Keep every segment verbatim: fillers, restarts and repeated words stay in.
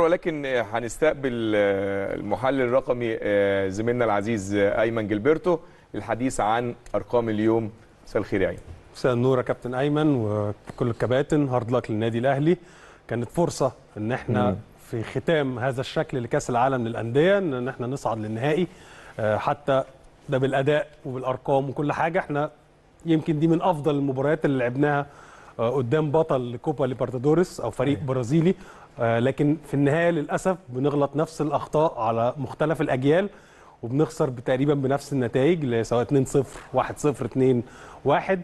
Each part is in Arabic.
ولكن هنستقبل المحلل الرقمي زميلنا العزيز أيمن جيلبرتو الحديث عن أرقام اليوم. مساء الخير يا أيمن. مساء النور يا كابتن أيمن وكل الكباتن. هارد لك للنادي الأهلي. كانت فرصة إن احنا في ختام هذا الشكل لكأس العالم للأندية إن احنا نصعد للنهائي، حتى ده بالأداء وبالأرقام وكل حاجة. احنا يمكن دي من أفضل المباريات اللي لعبناها قدام بطل كوبا ليبرتادوريس أو فريق برازيلي، لكن في النهاية للأسف بنغلط نفس الأخطاء على مختلف الأجيال وبنخسر تقريبا بنفس النتائج، سواء اتنين صفر واحد صفر اتنين واحد.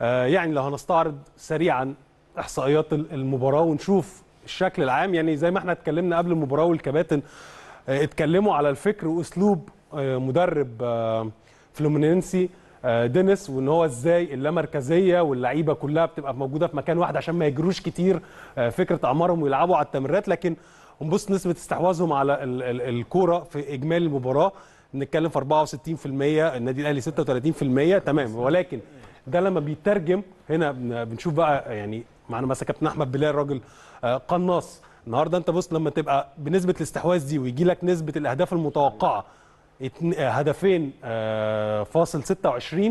يعني لو هنستعرض سريعا إحصائيات المباراة ونشوف الشكل العام، يعني زي ما احنا اتكلمنا قبل المباراة والكباتن اتكلموا على الفكر وأسلوب مدرب فلومينينسي دينيس، وان هو ازاي اللامركزيه واللعيبه كلها بتبقى موجوده في مكان واحد عشان ما يجروش كتير، فكره اعمارهم ويلعبوا على التمريرات. لكن نبص نسبه استحواذهم على الكوره في اجمالي المباراه بنتكلم في أربعة وستين في المية، النادي الاهلي ستة وتلاتين في المية تمام. ولكن ده لما بيترجم هنا بنشوف بقى، يعني معنا مثلا كابتن احمد بلال راجل قناص النهارده. انت بص لما تبقى بنسبه الاستحواذ دي ويجي لك نسبه الاهداف المتوقعه هدفين فاصل ستة وعشرين،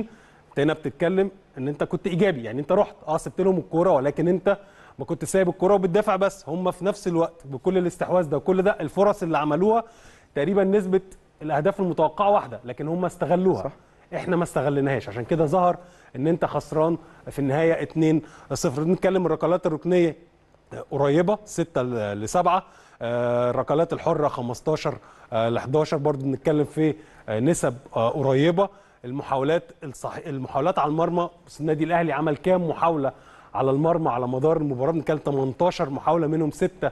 انت هنا بتتكلم ان انت كنت ايجابي، يعني انت رحت اه سبت لهم الكوره ولكن انت ما كنت سايب الكوره وبتدافع، بس هم في نفس الوقت بكل الاستحواذ ده وكل ده الفرص اللي عملوها تقريبا نسبه الاهداف المتوقعه واحده، لكن هم استغلوها صح. احنا ما استغلناهاش، عشان كده ظهر ان انت خسران في النهايه اتنين صفر. بنتكلم الركلات الركنيه قريبه ستة لسبعة، الركلات الحره خمستاشر لحداشر، برضو بنتكلم في نسب قريبه. المحاولات الصح... المحاولات على المرمى، بس النادي الاهلي عمل كام محاوله على المرمى على مدار المباراه؟ بنتكلم تمنتاشر محاوله منهم ستة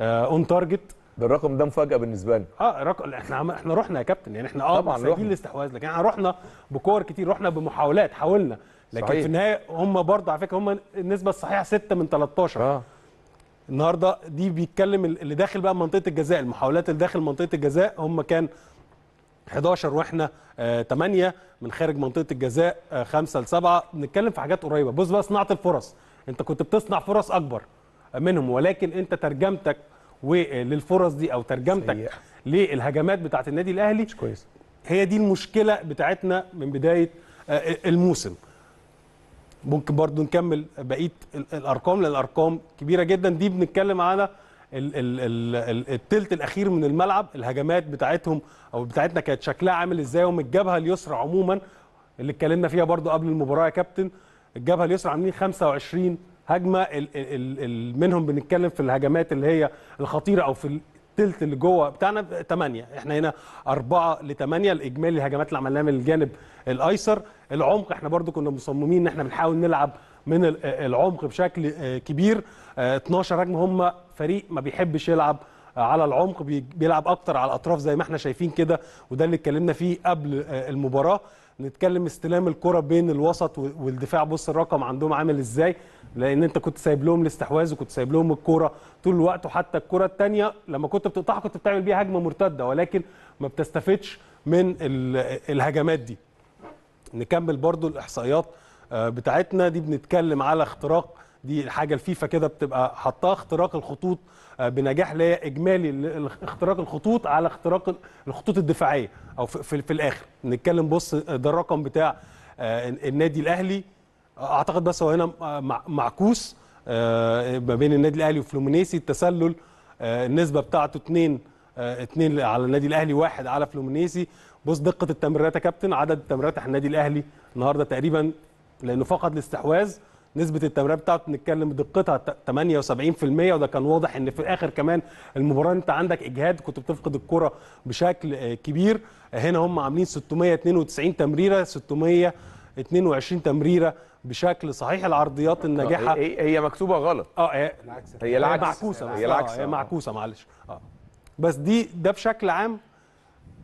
اون تارجت. ده الرقم ده مفاجاه بالنسبه لنا. اه رقم احنا عم... احنا رحنا يا كابتن، يعني احنا اه سايبين الاستحواذ، لكن احنا رحنا بكور كتير، رحنا بمحاولات، حاولنا، لكن صحيح. في النهايه هم برضه على فكره هم النسبه الصحيحه ستة من تلتاشر. اه النهارده دي بيتكلم اللي داخل بقى منطقه الجزاء، المحاولات اللي داخل منطقه الجزاء هم كان حداشر واحنا تمانية، من خارج منطقه الجزاء خمسة لسبعة. بنتكلم في حاجات قريبه. بص بقى صناعه الفرص، انت كنت بتصنع فرص اكبر منهم، ولكن انت ترجمتك للفرص دي او ترجمتك سيئة للهجمات بتاعه النادي الاهلي مش كويس. هي دي المشكله بتاعتنا من بدايه الموسم. ممكن برضو نكمل بقيه الارقام لان الارقام كبيره جدا. دي بنتكلم على الثلث الاخير من الملعب، الهجمات بتاعتهم او بتاعتنا كانت شكلها عامل ازاي، ومن الجبهه اليسرى عموما اللي اتكلمنا فيها برضو قبل المباراه يا كابتن. الجبهه اليسرى عاملين خمسة وعشرين هجمه، ال ال ال منهم بنتكلم في الهجمات اللي هي الخطيره او في الثلث اللي جوه بتاعنا تمانية، احنا هنا أربعة لتمانية. الاجمالي الهجمات اللي عملناها من الجانب الايسر، العمق احنا برضو كنا مصممين ان احنا بنحاول نلعب من العمق بشكل كبير. اتناشر هجمه. هم فريق ما بيحبش يلعب على العمق، بيلعب اكتر على الاطراف زي ما احنا شايفين كده، وده اللي اتكلمنا فيه قبل المباراه. نتكلم استلام الكره بين الوسط والدفاع، بص الرقم عندهم عامل ازاي، لان انت كنت سايب لهم الاستحواذ وكنت سايب لهم الكوره طول الوقت، وحتى الكوره الثانيه لما كنت بتقطعها كنت بتعمل بيها هجمه مرتده، ولكن ما بتستفدش من الهجمات دي. نكمل برضو الاحصائيات بتاعتنا. دي بنتكلم على اختراق، دي حاجه الفيفا كده بتبقى حطاها، اختراق الخطوط بنجاح اللي هي اجمالي اختراق الخطوط على اختراق الخطوط الدفاعيه او في, في, في الاخر. نتكلم بص ده الرقم بتاع النادي الاهلي، اعتقد بس هو هنا معكوس ما بين النادي الاهلي وفلومينيسي. التسلل النسبه بتاعته اتنين اتنين على النادي الاهلي، واحد على فلومينيسي. بص دقه التمريرات يا كابتن، عدد التمريرات النادي الاهلي النهارده تقريبا لانه فقد الاستحواذ، نسبه التمريرات بتاعته بنتكلم دقتها تمانية وسبعين في المية، وده كان واضح ان في الاخر كمان المباراه انت عندك اجهاد، كنت بتفقد الكره بشكل كبير. هنا هم عاملين ستمية اتنين وتسعين تمريره، ستمية اتنين وعشرين تمريره بشكل صحيح. العرضيات الناجحه هي مكتوبه غلط، اه هي العكس، هي العكس معكوسه، هي العكس، هي معكوسه معلش اه بس دي ده بشكل عام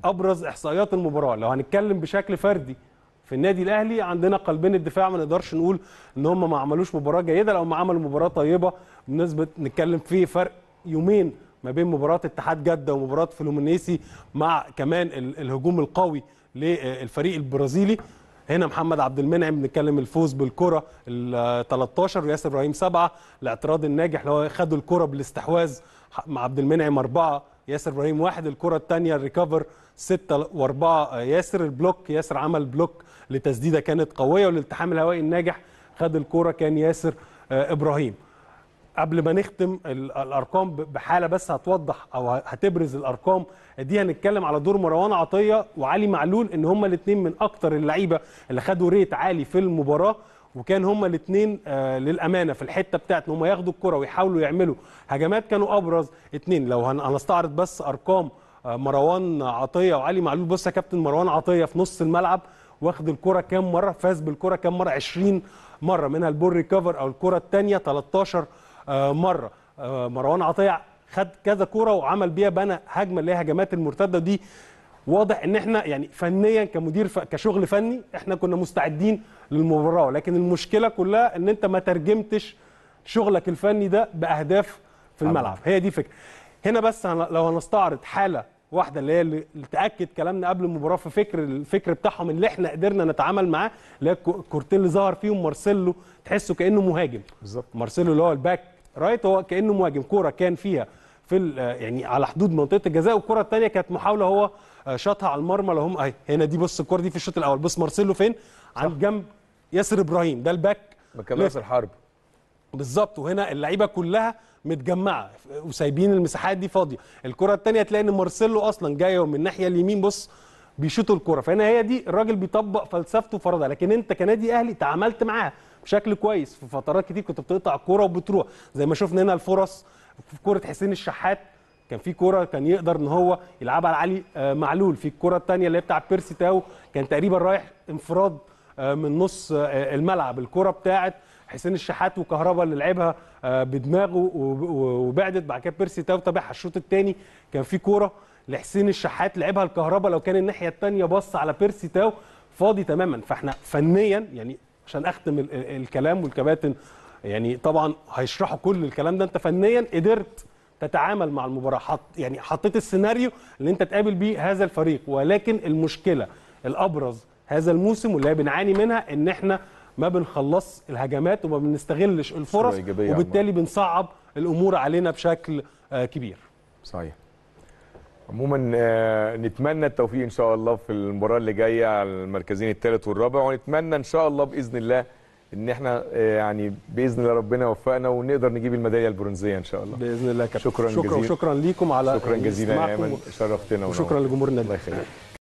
ابرز احصائيات المباراه. لو هنتكلم بشكل فردي في النادي الاهلي، عندنا قلبين الدفاع ما نقدرش نقول ان هم ما عملوش مباراه جيده، لو هم عملوا مباراه طيبه. بالنسبه نتكلم في فرق يومين ما بين مباراه اتحاد جده ومباراه فلومينيسي، مع كمان الهجوم القوي للفريق البرازيلي. هنا محمد عبد المنعم بنتكلم الفوز بالكره ال تلتاشر، وياسر ابراهيم سبعة، الاعتراض الناجح اللي هو خدوا الكره بالاستحواذ مع عبد المنعم أربعة، ياسر ابراهيم واحد، الكرة الثانية الريكفر ستة وأربعة ياسر، البلوك ياسر عمل بلوك لتسديدة كانت قوية، والالتحام الهوائي الناجح خد الكرة كان ياسر ابراهيم. قبل ما نختم الارقام بحاله بس هتوضح او هتبرز الارقام دي، هنتكلم على دور مروان عطيه وعلي معلول، ان هما الاثنين من اكتر اللعيبه اللي خدوا ريت عالي في المباراه، وكان هما الاثنين آه للامانه في الحته بتاعت ان هما ياخدوا الكره ويحاولوا يعملوا هجمات، كانوا ابرز اثنين. لو هنستعرض بس ارقام آه مروان عطيه وعلي معلول، بص يا كابتن، مروان عطيه في نص الملعب واخد الكره كام مره، فاز بالكره كام مره، عشرين مره، منها البول ريكفر او الكره الثانيه تلتاشر مرة. مروان عطيه خد كذا كرة وعمل بيها، بنى هجمة اللي هي هجمات المرتدة دي. واضح ان احنا يعني فنيا كمدير ف... كشغل فني احنا كنا مستعدين للمباراة، لكن المشكلة كلها ان انت ما ترجمتش شغلك الفني ده بأهداف في الملعب، هي دي فكرة. هنا بس هن... لو هنستعرض حالة واحدة اللي هي اللي تأكد كلامنا قبل المباراة في فكر الفكر بتاعهم اللي احنا قدرنا نتعامل معاه، اللي هي الكورتين اللي ظهر فيهم مارسيلو تحسه كأنه مهاجم بالظبط، مارسيلو اللي هو الباك رايت هو كانه مهاجم، كوره كان فيها في يعني على حدود منطقه الجزاء، والكوره الثانيه كانت محاوله هو شاطها على المرمى لهم اهي هنا دي، بص الكوره دي في الشوط الاول، بص مارسيلو فين على جنب ياسر ابراهيم ده الباك مكان ياسر حرب بالظبط، وهنا اللعيبه كلها متجمعه وسايبين المساحات دي فاضيه. الكوره الثانيه تلاقي ان مارسيلو اصلا جايه من الناحيه اليمين، بص بيشوطوا الكوره، فهنا هي دي الراجل بيطبق فلسفته وفرضها. لكن انت كنادي اهلي تعاملت معاها بشكل كويس، في فترات كتير كنت بتقطع الكوره وبتروح، زي ما شفنا هنا الفرص في كوره حسين الشحات، كان في كوره كان يقدر ان هو يلعبها على علي معلول، في الكوره الثانيه اللي هي بتاع بيرسي تاو كان تقريبا رايح انفراد من نص الملعب، الكوره بتاعت حسين الشحات وكهربا اللي لعبها بدماغه وبعدت، بعد كده بيرسي تاو تابعها. الشوط الثاني كان في كوره لحسين الشحات لعبها الكهربا، لو كان الناحيه الثانيه بص على بيرسي تاو فاضي تماما. فاحنا فنيا يعني عشان اختم الكلام، والكباتن يعني طبعا هيشرحوا كل الكلام ده، انت فنيا قدرت تتعامل مع المباراه، حط يعني حطيت السيناريو اللي انت تقابل بيه هذا الفريق، ولكن المشكله الابرز هذا الموسم واللي بنعاني منها ان احنا ما بنخلص الهجمات وما بنستغلش الفرص، وبالتالي بنصعب الامور علينا بشكل كبير. صحيح. عموما نتمنى التوفيق ان شاء الله في المباراه اللي جايه على المركزين الثالث والرابع، ونتمنى ان شاء الله باذن الله ان احنا يعني باذن الله ربنا يوفقنا ونقدر نجيب الميداليه البرونزيه ان شاء الله باذن الله. كابتن شكرا جزيلا، شكرا جزيلا يا ايمن، شرفتنا ونورتنا، شكرا لجمهورنا. الله يخليك.